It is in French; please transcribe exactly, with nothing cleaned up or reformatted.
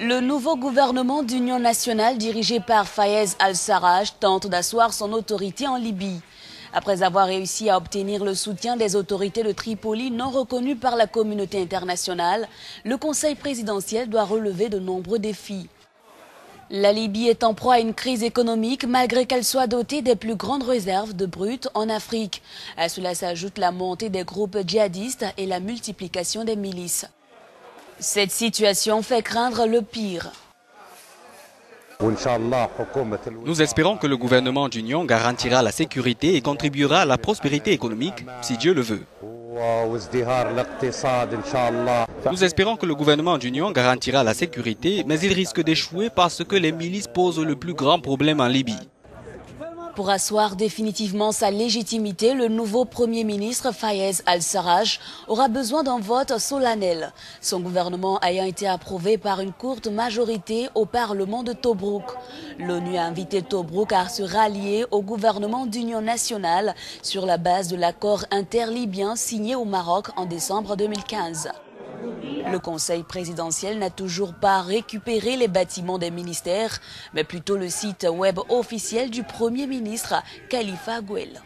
Le nouveau gouvernement d'union nationale dirigé par Fayez al-Sarraj tente d'asseoir son autorité en Libye. Après avoir réussi à obtenir le soutien des autorités de Tripoli non reconnues par la communauté internationale, le Conseil présidentiel doit relever de nombreux défis. La Libye est en proie à une crise économique malgré qu'elle soit dotée des plus grandes réserves de brut en Afrique. À cela s'ajoute la montée des groupes djihadistes et la multiplication des milices. Cette situation fait craindre le pire. Nous espérons que le gouvernement d'union garantira la sécurité et contribuera à la prospérité économique, si Dieu le veut. Nous espérons que le gouvernement d'union garantira la sécurité, mais il risque d'échouer parce que les milices posent le plus grand problème en Libye. Pour asseoir définitivement sa légitimité, le nouveau Premier ministre Fayez al-Sarraj aura besoin d'un vote solennel. Son gouvernement ayant été approuvé par une courte majorité au Parlement de Tobrouk. L'ONU a invité Tobrouk à se rallier au gouvernement d'union nationale sur la base de l'accord interlibyen signé au Maroc en décembre deux mille quinze. Le Conseil présidentiel n'a toujours pas récupéré les bâtiments des ministères, mais plutôt le site web officiel du Premier ministre Khalifa Ghweil.